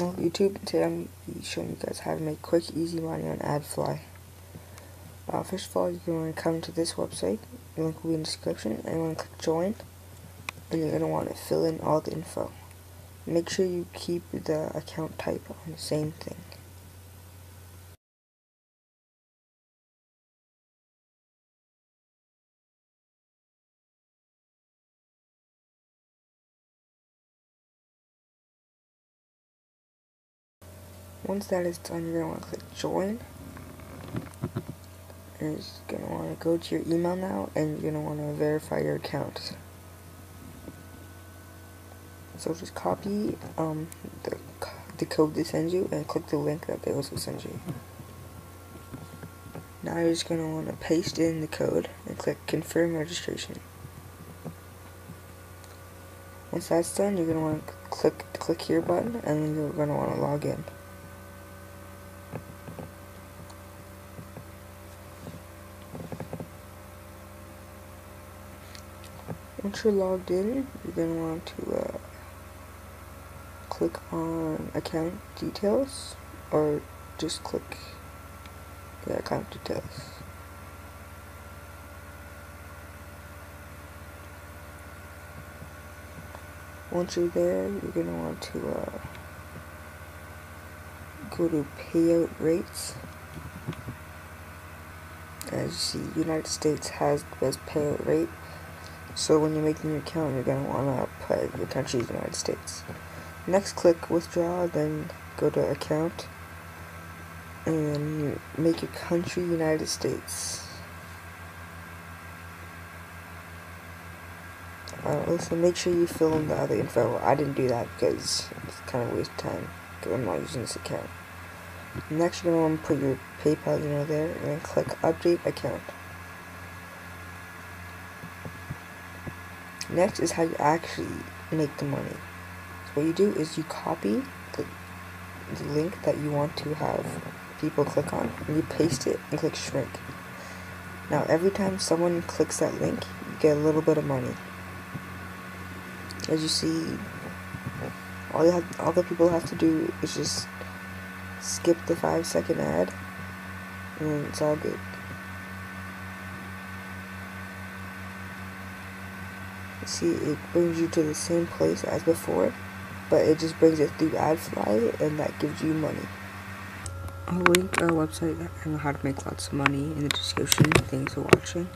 Well, YouTube, today I'm showing you guys how to make quick, easy money on AdFly. First of all, you're going to come to this website. The link will be in the description, and you want to click join, and you're going to want to fill in all the info. Make sure you keep the account type on the same thing. Once that is done, you're going to want to click join. You're just going to want to go to your email now, and you're going to want to verify your account. So just copy the code they send you and click the link that they also send you. Now you're just going to want to paste in the code and click confirm registration. Once that's done, you're going to want to click the click here button, and then you're going to want to log in. Once you're logged in, you're going to want to click on account details, or just click the account details. Once you're there, you're going to want to go to payout rates. As you see, United States has the best payout rate. So when you make a new account, you're going to want to put your country, United States. Next, click withdraw, then go to account, and make your country, United States. Also, make sure you fill in the other info. I didn't do that because it's kind of a waste of time, because I'm not using this account. Next, you're going to want to put your PayPal email there, and then click update account. Next is how you actually make the money. So what you do is you copy the link that you want to have people click on, and you paste it and click shrink. Now every time someone clicks that link, you get a little bit of money. As you see, all the people have to do is just skip the 5-second ad, and it's all good. See, it brings you to the same place as before, but it just brings it through AdFly, and that gives you money. I'll link our website and how to make lots of money in the description. Thanks for watching.